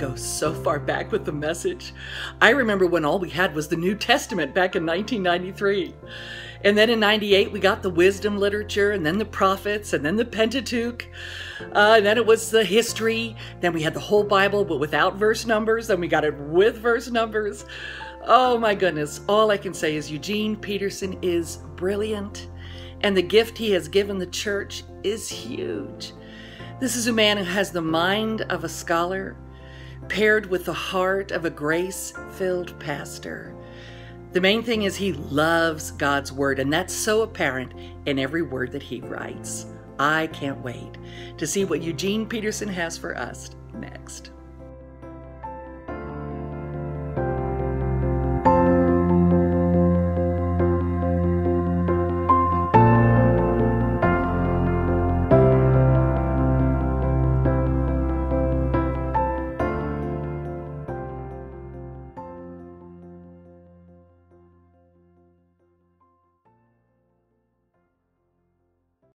go so far back with the message. I remember when all we had was the New Testament back in 1993. And then in 98, we got the wisdom literature, and then the prophets, and then the Pentateuch. And then it was the history. Then we had the whole Bible, but without verse numbers. Then we got it with verse numbers. Oh my goodness. All I can say is Eugene Peterson is brilliant. And the gift he has given the church is huge. This is a man who has the mind of a scholar, paired with the heart of a grace-filled pastor. The main thing is he loves God's word, and that's so apparent in every word that he writes. I can't wait to see what Eugene Peterson has for us next.